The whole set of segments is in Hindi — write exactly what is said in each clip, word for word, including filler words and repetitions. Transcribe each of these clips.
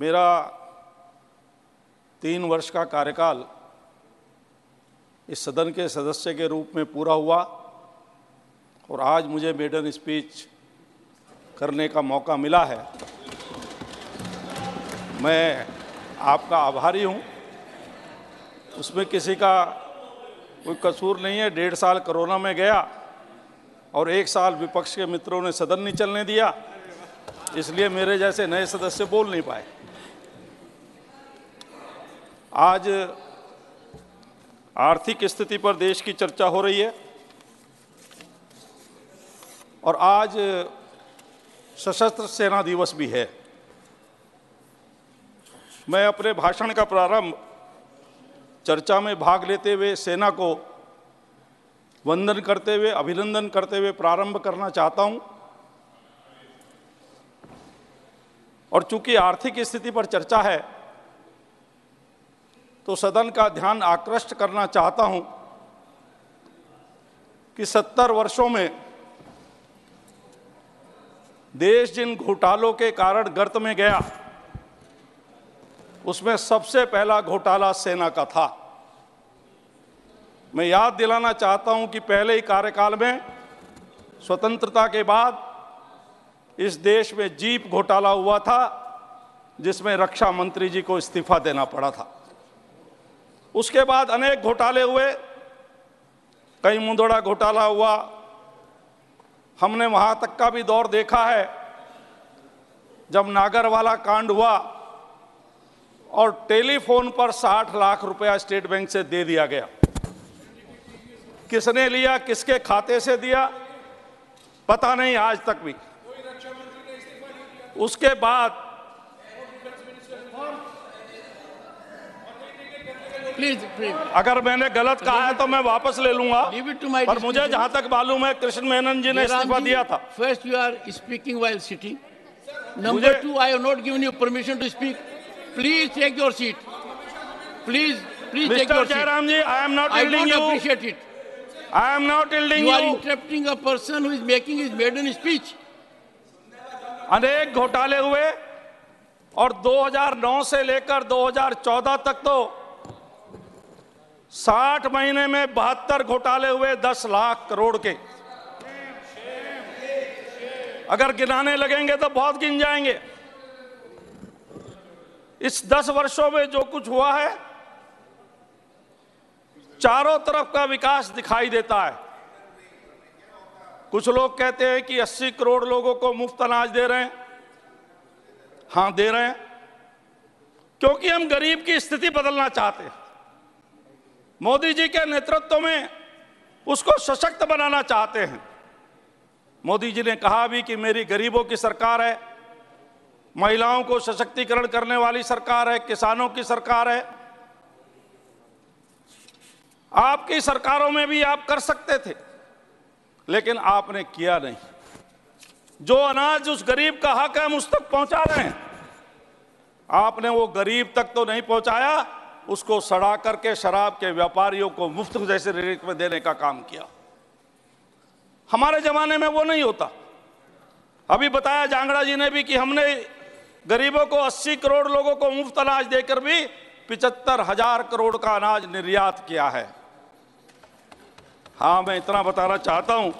मेरा तीन वर्ष का कार्यकाल इस सदन के सदस्य के रूप में पूरा हुआ और आज मुझे मेडन स्पीच करने का मौका मिला है। मैं आपका आभारी हूँ, उसमें किसी का कोई कसूर नहीं है। डेढ़ साल कोरोना में गया और एक साल विपक्ष के मित्रों ने सदन नहीं चलने दिया, इसलिए मेरे जैसे नए सदस्य बोल नहीं पाए। आज आर्थिक स्थिति पर देश की चर्चा हो रही है और आज सशस्त्र सेना दिवस भी है। मैं अपने भाषण का प्रारंभ चर्चा में भाग लेते हुए सेना को वंदन करते हुए, अभिनंदन करते हुए प्रारंभ करना चाहता हूं। और चूंकि आर्थिक स्थिति पर चर्चा है तो सदन का ध्यान आकृष्ट करना चाहता हूं कि सत्तर वर्षों में देश जिन घोटालों के कारण गर्त में गया, उसमें सबसे पहला घोटाला सेना का था। मैं याद दिलाना चाहता हूं कि पहले ही कार्यकाल में स्वतंत्रता के बाद इस देश में जीप घोटाला हुआ था, जिसमें रक्षा मंत्री जी को इस्तीफा देना पड़ा था। उसके बाद अनेक घोटाले हुए, कई मुंदोड़ा घोटाला हुआ, हमने वहां तक का भी दौर देखा है जब नागरवाला कांड हुआ और टेलीफोन पर साठ लाख रुपया स्टेट बैंक से दे दिया गया। किसने लिया, किसके खाते से दिया, पता नहीं आज तक भी। उसके बाद प्लीज अगर मैंने गलत कहा है तो मैं वापस ले लूंगा, पर मुझे जहां तक मालूम है कृष्ण मेनन जी ने इस्तीफा दिया था। First you are speaking while sitting. Number two, I have not given you permission to speak. Please take your seat. Please, please Mister take your Jairam seat. Mister Jairam ji, I am not yielding you. I don't appreciate it. I am not yielding you. You are interrupting a person who is making his maiden speech. अनेक घोटाले हुए और दो हज़ार नौ से लेकर दो हज़ार चौदह तक तो साठ महीने में बहत्तर घोटाले हुए, दस लाख करोड़ के। अगर गिनाने लगेंगे तो बहुत गिन जाएंगे। इस दस वर्षों में जो कुछ हुआ है, चारों तरफ का विकास दिखाई देता है। कुछ लोग कहते हैं कि अस्सी करोड़ लोगों को मुफ्त अनाज दे रहे हैं। हाँ, दे रहे हैं, क्योंकि हम गरीब की स्थिति बदलना चाहते हैं। मोदी जी के नेतृत्व में उसको सशक्त बनाना चाहते हैं। मोदी जी ने कहा भी कि मेरी गरीबों की सरकार है, महिलाओं को सशक्तिकरण करने वाली सरकार है, किसानों की सरकार है। आपकी सरकारों में भी आप कर सकते थे, लेकिन आपने किया नहीं। जो अनाज उस गरीब का हक है, हम उस तक पहुंचा रहे हैं। आपने वो गरीब तक तो नहीं पहुंचाया, उसको सड़ा करके शराब के व्यापारियों को मुफ्त जैसे रेट में देने का काम किया। हमारे जमाने में वो नहीं होता। अभी बताया जांगड़ा जी ने भी कि हमने गरीबों को अस्सी करोड़ लोगों को मुफ्त अनाज देकर भी पिचहत्तर हजार करोड़ का अनाज निर्यात किया है। हाँ, मैं इतना बताना चाहता हूं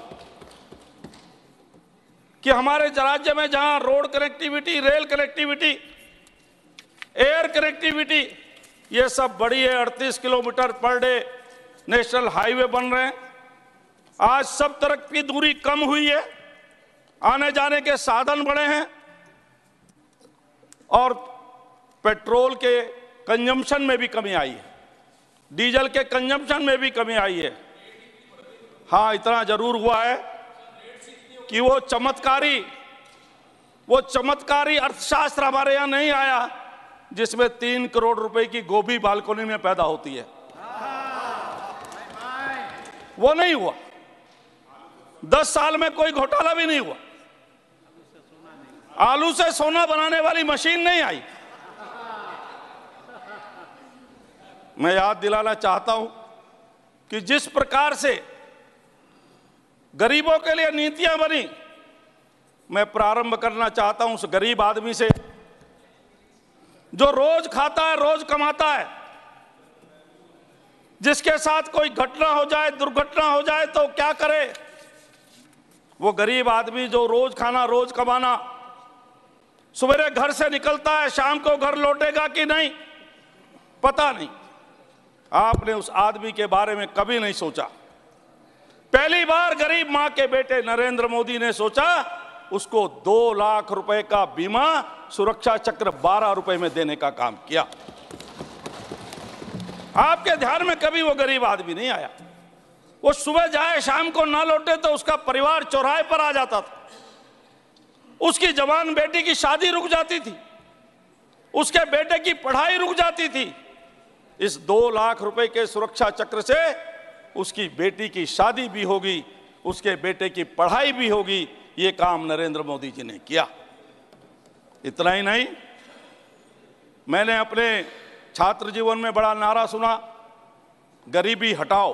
कि हमारे राज्य में जहां road connectivity, rail connectivity, air connectivity, ये सब बड़ी है। अड़तीस kilometre per day national highway बन रहे हैं। आज सब तरह की दूरी कम हुई है, आने जाने के साधन बढ़े हैं और पेट्रोल के कंजम्पशन में भी कमी आई है, डीजल के कंजम्पशन में भी कमी आई है। हाँ, इतना जरूर हुआ है कि वो चमत्कारी वो चमत्कारी अर्थशास्त्र हमारे यहाँ नहीं आया जिसमें तीन करोड़ रुपए की गोभी बालकोनी में पैदा होती है, वो नहीं हुआ। दस साल में कोई घोटाला भी नहीं हुआ। आलू से सोना बनाने वाली मशीन नहीं आई। मैं याद दिलाना चाहता हूं कि जिस प्रकार से गरीबों के लिए नीतियां बनी, मैं प्रारंभ करना चाहता हूं उस गरीब आदमी से जो रोज खाता है, रोज कमाता है, जिसके साथ कोई घटना हो जाए, दुर्घटना हो जाए तो क्या करे वो गरीब आदमी, जो रोज खाना रोज कमाना, सवेरे घर से निकलता है, शाम को घर लौटेगा कि नहीं पता नहीं। आपने उस आदमी के बारे में कभी नहीं सोचा। पहली बार गरीब मां के बेटे नरेंद्र मोदी ने सोचा उसको दो लाख रुपए का बीमा सुरक्षा चक्र बारह रुपए में देने का काम किया। आपके ध्यान में कभी वो गरीब आदमी नहीं आया। वो सुबह जाए शाम को ना लौटे तो उसका परिवार चौराहे पर आ जाता था, उसकी जवान बेटी की शादी रुक जाती थी, उसके बेटे की पढ़ाई रुक जाती थी। इस दो लाख रुपए के सुरक्षा चक्र से उसकी बेटी की शादी भी होगी, उसके बेटे की पढ़ाई भी होगी। ये काम नरेंद्र मोदी जी ने किया। इतना ही नहीं, मैंने अपने छात्र जीवन में बड़ा नारा सुना, गरीबी हटाओ।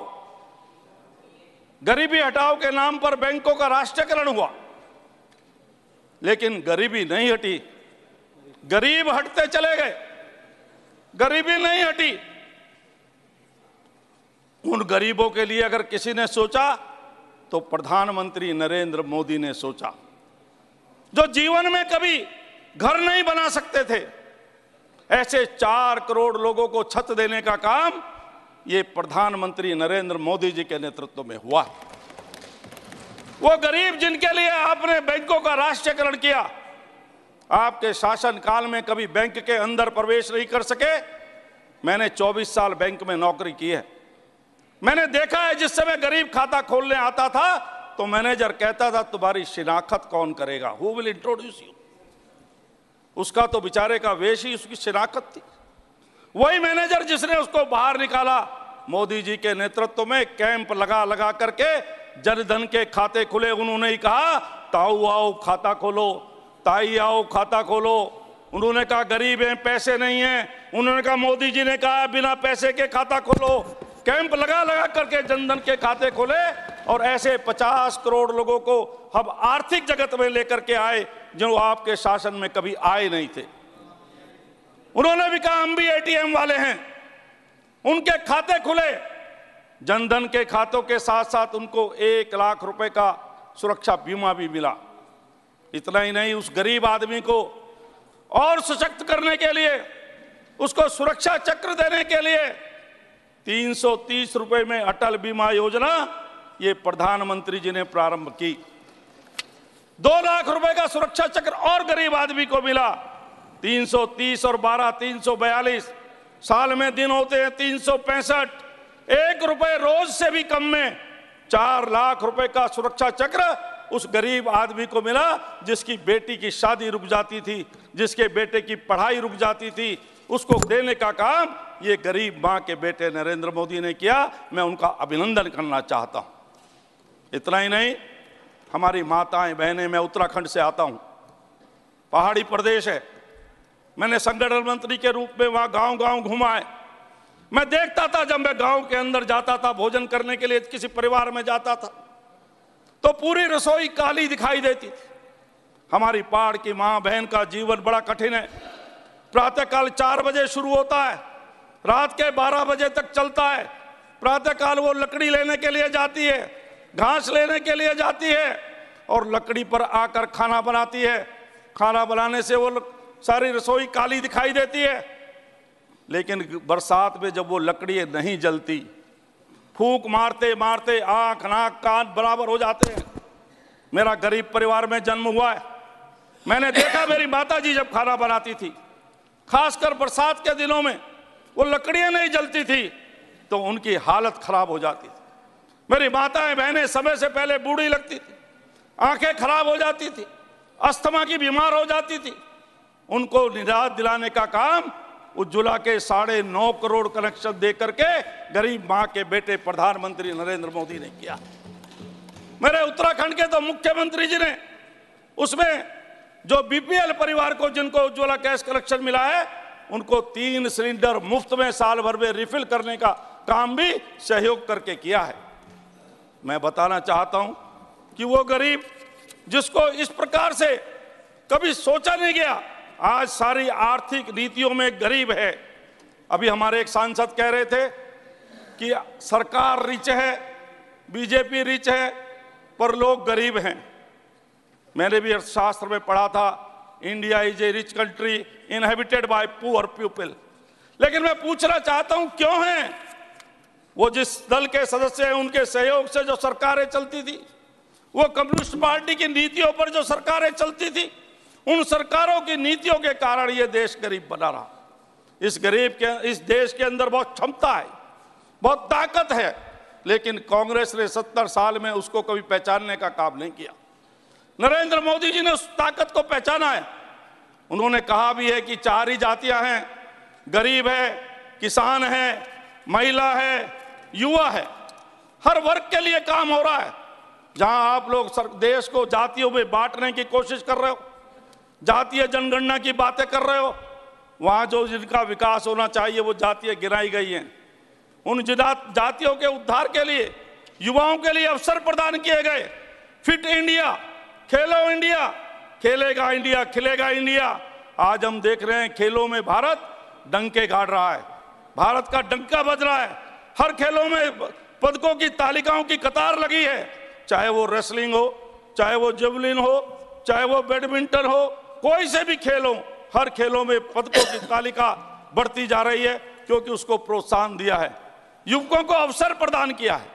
गरीबी हटाओ के नाम पर बैंकों का राष्ट्रीयकरण हुआ, लेकिन गरीबी नहीं हटी। गरीब हटते चले गए, गरीबी नहीं हटी। उन गरीबों के लिए अगर किसी ने सोचा तो प्रधानमंत्री नरेंद्र मोदी ने सोचा। जो जीवन में कभी घर नहीं बना सकते थे, ऐसे चार करोड़ लोगों को छत देने का काम ये प्रधानमंत्री नरेंद्र मोदी जी के नेतृत्व में हुआ। वो गरीब जिनके लिए आपने बैंकों का राष्ट्रीयकरण किया, आपके शासन काल में कभी बैंक के अंदर प्रवेश नहीं कर सके। मैंने चौबीस साल बैंक में नौकरी की है, मैंने देखा है। जिस समय गरीब खाता खोलने आता था तो मैनेजर कहता था तुम्हारी शिनाख्त कौन करेगा, हु विल इंट्रोड्यूस यू। उसका तो बेचारे का वेश ही उसकी शिनाख्त थी। वही मैनेजर जिसने उसको बाहर निकाला, मोदी जी के नेतृत्व में कैंप लगा लगा करके जनधन के खाते खुले। उन्होंने ही कहा ताऊ आओ खाता खोलो, ताई आओ खाता खोलो। उन्होंने कहा गरीब हैं पैसे नहीं हैं, उन्होंने कहा मोदी जी ने कहा बिना पैसे के खाता खोलो। कैंप लगा लगा करके जनधन के खाते खोले और ऐसे पचास करोड़ लोगों को हम आर्थिक जगत में लेकर के आए जो आपके शासन में कभी आए नहीं थे। उन्होंने भी कहा हम भी एटीएम वाले हैं, उनके खाते खुले। जनधन के खातों के साथ साथ उनको एक लाख रुपए का सुरक्षा बीमा भी मिला। इतना ही नहीं, उस गरीब आदमी को और सशक्त करने के लिए, उसको सुरक्षा चक्र देने के लिए तीन सौ तीस रुपये में अटल बीमा योजना ये प्रधानमंत्री जी ने प्रारंभ की। दो लाख रुपए का सुरक्षा चक्र और गरीब आदमी को मिला। तीन सौ तीस और बारह तीन सौ बयालीस, साल में दिन होते हैं तीन सौ पैंसठ। एक रुपए रोज से भी कम में चार लाख रुपए का सुरक्षा चक्र उस गरीब आदमी को मिला जिसकी बेटी की शादी रुक जाती थी, जिसके बेटे की पढ़ाई रुक जाती थी, उसको देने का काम ये गरीब माँ के बेटे नरेंद्र मोदी ने किया। मैं उनका अभिनंदन करना चाहता हूँ। इतना ही नहीं, हमारी माताएं बहनें, मैं उत्तराखंड से आता हूँ, पहाड़ी प्रदेश है। मैंने संगठन मंत्री के रूप में वहाँ गांव गांव घुमाए। मैं देखता था, जब मैं गांव के अंदर जाता था भोजन करने के लिए, किसी परिवार में जाता था तो पूरी रसोई काली दिखाई देती थी। हमारी पहाड़ की माँ बहन का जीवन बड़ा कठिन है। प्रातःकाल चार बजे शुरू होता है, रात के बारह बजे तक चलता है। प्रातःकाल वो लकड़ी लेने के लिए जाती है, घास लेने के लिए जाती है और लकड़ी पर आकर खाना बनाती है। खाना बनाने से वो सारी रसोई काली दिखाई देती है, लेकिन बरसात में जब वो लकड़ी नहीं जलती, फूंक मारते मारते आँख नाक कान बराबर हो जाते हैं। मेरा गरीब परिवार में जन्म हुआ है। मैंने देखा मेरी माताजी जब खाना बनाती थी, खासकर बरसात के दिनों में, वो लकड़ियाँ नहीं जलती थी तो उनकी हालत खराब हो जाती थी। मेरी माताएं बहनें समय से पहले बूढ़ी लगती थी, आंखें खराब हो जाती थी, अस्थमा की बीमार हो जाती थी। उनको निजात दिलाने का काम उज्ज्वला के साढ़े नौ करोड़ कनेक्शन दे करके गरीब माँ के बेटे प्रधानमंत्री नरेंद्र मोदी ने किया। मेरे उत्तराखंड के तो मुख्यमंत्री जी ने उसमें जो बीपीएल परिवार को, जिनको उज्ज्वला गैस कनेक्शन मिला है, उनको तीन सिलेंडर मुफ्त में साल भर में रिफिल करने का काम भी सहयोग करके किया है। मैं बताना चाहता हूं कि वो गरीब जिसको इस प्रकार से कभी सोचा नहीं गया आज सारी आर्थिक नीतियों में गरीब है। अभी हमारे एक सांसद कह रहे थे कि सरकार रिच है, बीजेपी रिच है, पर लोग गरीब हैं। मैंने भी अर्थशास्त्र में पढ़ा था, India is a rich country inhabited by poor people. लेकिन मैं पूछना चाहता हूं, क्यों है? वो जिस दल के सदस्य हैं उनके सहयोग से जो सरकारें चलती थी, वो कम्युनिस्ट पार्टी की नीतियों पर जो सरकारें चलती थी, उन सरकारों की नीतियों के कारण ये देश गरीब बना रहा। इस गरीब के इस देश के अंदर बहुत क्षमता है, बहुत ताकत है, लेकिन कांग्रेस ने सत्तर साल में उसको कभी पहचानने का काम नहीं किया। नरेंद्र मोदी जी ने उस ताकत को पहचाना है। उन्होंने कहा भी है कि चार ही जातियां हैं, गरीब है, किसान है, महिला है, युवा है। हर वर्ग के लिए काम हो रहा है। जहां आप लोग सर, देश को जातियों में बांटने की कोशिश कर रहे हो, जातीय जनगणना की बातें कर रहे हो, वहां जो जिनका विकास होना चाहिए वो जातियां गिनाई गई हैं। उन जातियों के उद्धार के लिए युवाओं के लिए अवसर प्रदान किए गए। फिट इंडिया, खेलो इंडिया, खेलेगा इंडिया, खिलेगा इंडिया। आज हम देख रहे हैं खेलों में भारत डंके गाड़ रहा है, भारत का डंका बज रहा है। हर खेलों में पदकों की तालिकाओं की कतार लगी है, चाहे वो रेसलिंग हो, चाहे वो जेवलिन हो, चाहे वो बैडमिंटन हो, कोई से भी खेल हो, हर खेलों में पदकों की तालिका बढ़ती जा रही है, क्योंकि उसको प्रोत्साहन दिया है। युवकों को अवसर प्रदान किया है,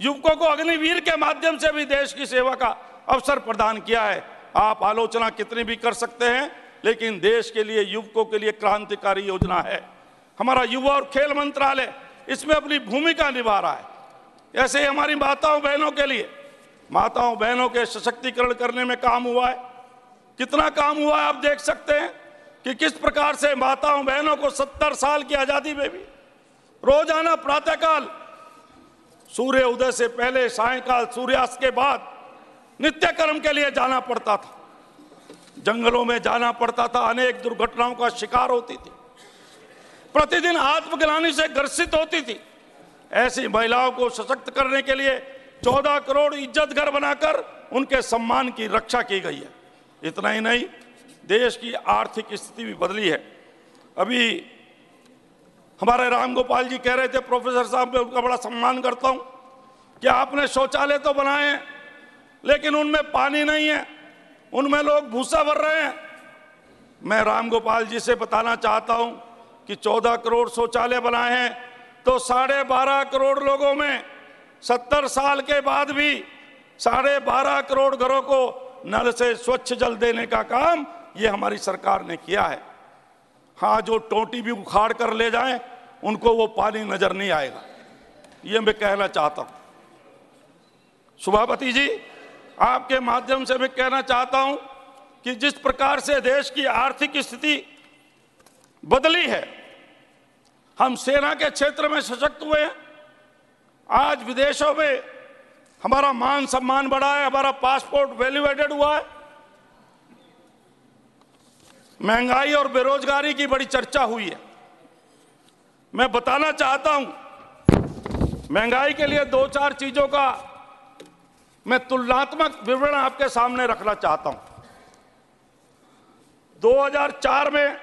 युवकों को अग्निवीर के माध्यम से भी देश की सेवा का अवसर प्रदान किया है। आप आलोचना कितनी भी कर सकते हैं, लेकिन देश के लिए, युवकों के लिए क्रांतिकारी योजना है। हमारा युवा और खेल मंत्रालय इसमें अपनी भूमिका निभा रहा है। ऐसे ही हमारी माताओं बहनों के लिए, माताओं बहनों के सशक्तिकरण करने में काम हुआ है। कितना काम हुआ है आप देख सकते हैं कि किस प्रकार से माताओं बहनों को सत्तर साल की आज़ादी में भी रोजाना प्रातःकाल, सूर्य उदय से पहले, सायंकाल सूर्यास्त के बाद नित्य कर्म के लिए जाना पड़ता था। जंगलों में जाना पड़ता था, अनेक दुर्घटनाओं का शिकार होती थी, प्रतिदिन आत्मग्लानि से ग्रसित होती थी। ऐसी महिलाओं को सशक्त करने के लिए चौदह करोड़ इज्जत घर बनाकर उनके सम्मान की रक्षा की गई है। इतना ही नहीं, देश की आर्थिक स्थिति भी बदली है। अभी हमारे राम गोपाल जी कह रहे थे, प्रोफेसर साहब मैं उनका बड़ा सम्मान करता हूँ कि आपने शौचालय तो बनाए हैं, लेकिन उनमें पानी नहीं है, उनमें लोग भूसा भर रहे हैं। मैं राम गोपाल जी से बताना चाहता हूँ कि चौदह करोड़ शौचालय बनाए हैं, तो साढ़े बारह करोड़ लोगों में सत्तर साल के बाद भी साढ़े बारह करोड़ घरों को नल से स्वच्छ जल देने का काम ये हमारी सरकार ने किया है। हाँ, जो टोटी भी उखाड़ कर ले जाएं, उनको वो पानी नजर नहीं आएगा, ये मैं कहना चाहता हूँ। सभापति जी, आपके माध्यम से मैं कहना चाहता हूं कि जिस प्रकार से देश की आर्थिक स्थिति बदली है, हम सेना के क्षेत्र में सशक्त हुए हैं। आज विदेशों में हमारा मान सम्मान बढ़ा है, हमारा पासपोर्ट वैल्यू एडेड हुआ है। महंगाई और बेरोजगारी की बड़ी चर्चा हुई है। मैं बताना चाहता हूं, महंगाई के लिए दो चार चीजों का मैं तुलनात्मक विवरण आपके सामने रखना चाहता हूं। दो हज़ार चार में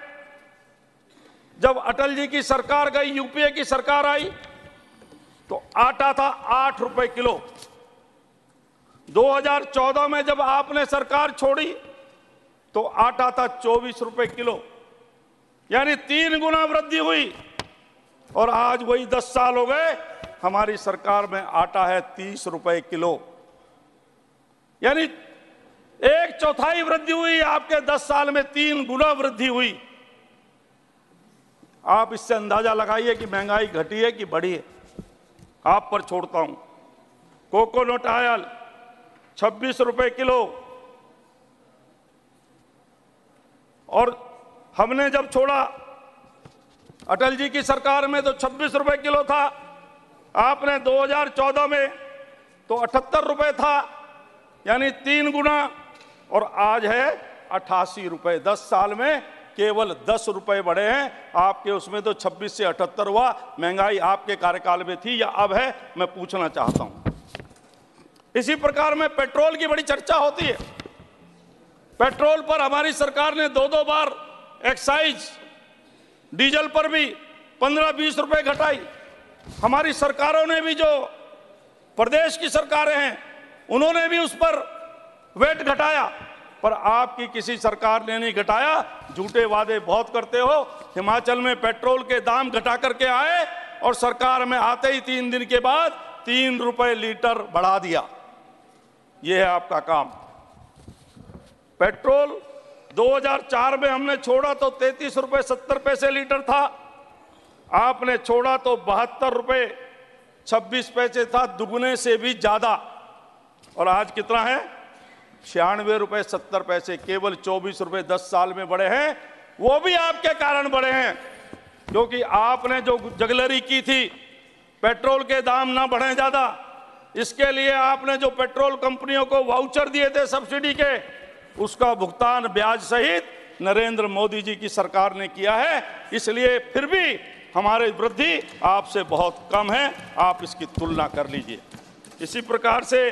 जब अटल जी की सरकार गई, यूपीए की सरकार आई, तो आटा था आठ रुपए किलो। दो हज़ार चौदह में जब आपने सरकार छोड़ी तो आटा था चौबीस रुपए किलो, यानी तीन गुना वृद्धि हुई। और आज वही दस साल हो गए, हमारी सरकार में आटा है तीस रुपए किलो, यानी एक चौथाई वृद्धि हुई। आपके दस साल में तीन गुना वृद्धि हुई। आप इससे अंदाजा लगाइए कि महंगाई घटी है कि बढ़ी है। आप पर छोड़ता हूं, कोकोनट ऑयल छब्बीस रुपए किलो, और हमने जब छोड़ा अटल जी की सरकार में तो छब्बीस रुपए किलो था, आपने दो हज़ार चौदह में तो अठहत्तर रुपए था, यानी तीन गुना, और आज है अट्ठासी रुपए। दस साल में केवल दस रुपए बढ़े हैं आपके, उसमें तो छब्बीस से अठहत्तर हुआ। महंगाई आपके कार्यकाल में थी या अब है, मैं पूछना चाहता हूं। इसी प्रकार में पेट्रोल की बड़ी चर्चा होती है। पेट्रोल पर हमारी सरकार ने दो दो बार एक्साइज डीजल पर भी पंद्रह बीस रुपए घटाई। हमारी सरकारों ने भी, जो प्रदेश की सरकारें हैं, उन्होंने भी उस पर वेट घटाया, पर आपकी किसी सरकार ने नहीं घटाया। झूठे वादे बहुत करते हो। हिमाचल में पेट्रोल के दाम घटा करके आए और सरकार में आते ही तीन दिन के बाद तीन रुपए लीटर बढ़ा दिया। यह है आपका काम। पेट्रोल दो हज़ार चार में हमने छोड़ा तो तैंतीस रुपए सत्तर पैसे लीटर था, आपने छोड़ा तो बहत्तर रुपए छब्बीस पैसे था, दुगुने से भी ज्यादा। और आज कितना है? छियानवे रुपए सत्तर पैसे, केवल चौबीस रुपए दस साल में बढ़े हैं। वो भी आपके कारण बढ़े हैं, क्योंकि आपने जो जगलरी की थी, पेट्रोल के दाम ना बढ़े ज्यादा, इसके लिए आपने जो पेट्रोल कंपनियों को वाउचर दिए थे सब्सिडी के, उसका भुगतान ब्याज सहित नरेंद्र मोदी जी की सरकार ने किया है। इसलिए फिर भी हमारी वृद्धि आपसे बहुत कम है, आप इसकी तुलना कर लीजिए। इसी प्रकार से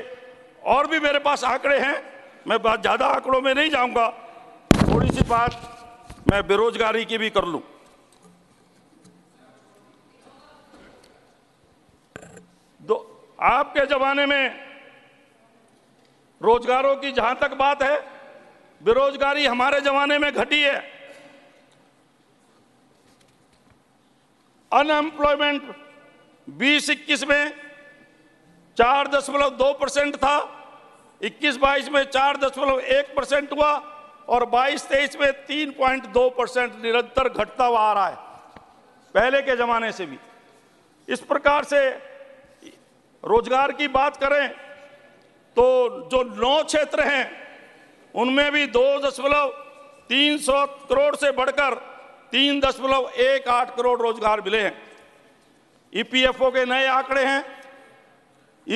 और भी मेरे पास आंकड़े हैं, मैं बहुत ज़्यादा आंकड़ों में नहीं जाऊंगा। थोड़ी सी बात मैं बेरोजगारी की भी कर लूं। दो आपके ज़माने में रोजगारों की जहां तक बात है, बेरोजगारी हमारे जमाने में घटी है। अनएम्प्लॉयमेंट बीस इक्कीस में चार दशमलव दो परसेंट था, इक्कीस बाईस में चार दशमलव एक परसेंट हुआ, और बाईस तेईस में तीन पॉइंट दो परसेंट निरंतर घटता हुआ आ रहा है, पहले के जमाने से भी। इस प्रकार से रोजगार की बात करें तो जो नौ क्षेत्र हैं, उनमें भी दो दशमलव तीन सौ करोड़ से बढ़कर तीन दशमलव एक आठ करोड़ रोजगार मिले हैं। ईपीएफओ के नए आंकड़े हैं।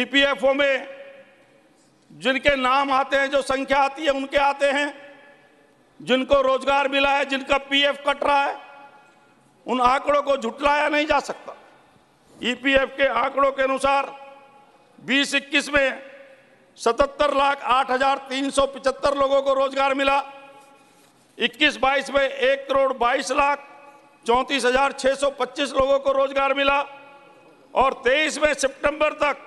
ईपीएफओ में जिनके नाम आते हैं, जो संख्या आती है, उनके आते हैं। जिनको रोजगार मिला है, जिनका पीएफ कट रहा है, उन आंकड़ों को झुटलाया नहीं जा सकता। ईपीएफ के आंकड़ों के अनुसार बीस इक्कीस में सतहत्तर लाख आठ हजार तीन सौ पिचहत्तर लोगों को रोजगार मिला। इक्कीस बाईस में एक करोड़ बाईस लाख चौंतीस हजार छः सौ पच्चीस लोगों को रोजगार मिला, और तेईस में सितंबर तक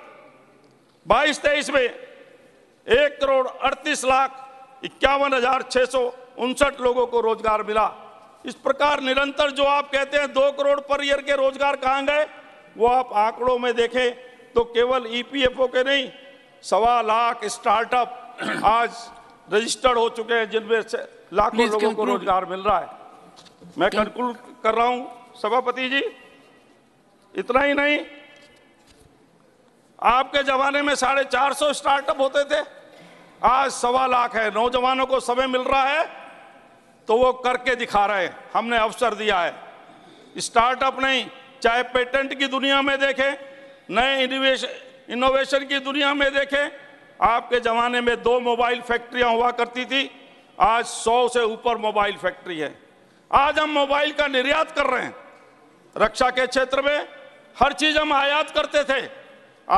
बाईस तेईस में एक करोड़ अड़तीस लाख इक्यावन हजार छः सौ उनसठ लोगों को रोजगार मिला। इस प्रकार निरंतर जो आप कहते हैं दो करोड़ पर ईयर के रोजगार कहाँ गए, वो आप आंकड़ों में देखें तो केवल ईपीएफओ के नहीं, सवा लाख स्टार्टअप आज रजिस्टर्ड हो चुके हैं, जिनमें से लाखों लोगों को रोजगार मिल रहा है। मैं कंक्लूड कर रहा हूं सभापति जी। इतना ही नहीं, आपके जमाने में साढ़े चार सौ स्टार्टअप होते थे, आज सवा लाख है। नौजवानों को समय मिल रहा है तो वो करके दिखा रहे हैं। हमने अवसर दिया है। स्टार्टअप नहीं, चाहे पेटेंट की दुनिया में देखें, नए इनोवेशन इनोवेशन की दुनिया में देखें, आपके ज़माने में दो मोबाइल फैक्ट्रियां हुआ करती थी, आज सौ से ऊपर मोबाइल फैक्ट्री है। आज हम मोबाइल का निर्यात कर रहे हैं। रक्षा के क्षेत्र में हर चीज़ हम आयात करते थे,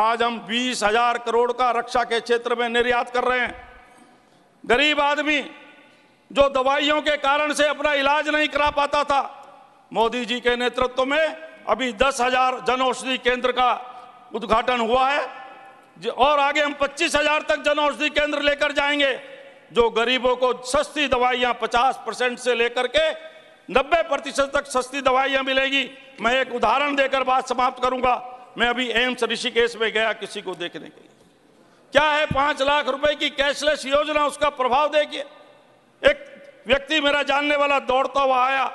आज हम बीस हजार करोड़ का रक्षा के क्षेत्र में निर्यात कर रहे हैं। गरीब आदमी जो दवाइयों के कारण से अपना इलाज नहीं करा पाता था, मोदी जी के नेतृत्व में अभी दस हजार जन औषधि केंद्र का उद्घाटन हुआ है, और आगे हम पच्चीस हजार तक जन औषधि केंद्र लेकर जाएंगे, जो गरीबों को सस्ती दवाइयां पचास परसेंट से लेकर के नब्बे प्रतिशत तक सस्ती दवाइयां मिलेगी। मैं एक उदाहरण देकर बात समाप्त करूंगा। मैं अभी एम्स ऋषिकेश में गया किसी को देखने के लिए। क्या है पांच लाख रुपए की कैशलेस योजना, उसका प्रभाव देखिए। एक व्यक्ति मेरा जानने वाला दौड़ता हुआ आया,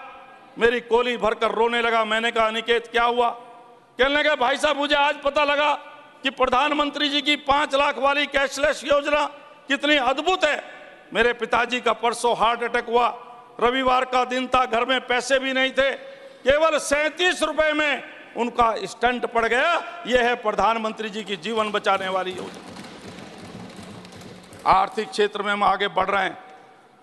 मेरी कोली भरकर रोने लगा। मैंने कहा अनिकेत क्या हुआ? कहने लगा भाई साहब मुझे आज पता लगा कि प्रधानमंत्री जी की पांच लाख वाली कैशलेस योजना कितनी अद्भुत है। मेरे पिताजी का परसों हार्ट अटैक हुआ, रविवार का दिन था, घर में पैसे भी नहीं थे, केवल सैंतीस रुपए में उनका स्टंट पड़ गया। यह है प्रधानमंत्री जी की जीवन बचाने वाली योजना। आर्थिक क्षेत्र में हम आगे बढ़ रहे हैं।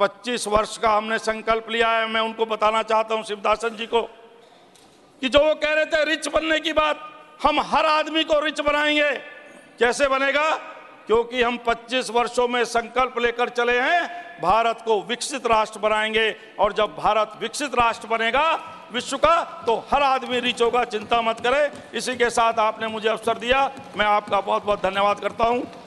पच्चीस वर्ष का हमने संकल्प लिया है। मैं उनको बताना चाहता हूं, शिवदासन जी को, कि जो वो कह रहे थे रिच बनने की बात, हम हर आदमी को रिच बनाएंगे। कैसे बनेगा? क्योंकि हम पच्चीस वर्षों में संकल्प लेकर चले हैं, भारत को विकसित राष्ट्र बनाएंगे। और जब भारत विकसित राष्ट्र बनेगा विश्व का, तो हर आदमी रिच होगा, चिंता मत करें। इसी के साथ आपने मुझे अवसर दिया, मैं आपका बहुत बहुत धन्यवाद करता हूं।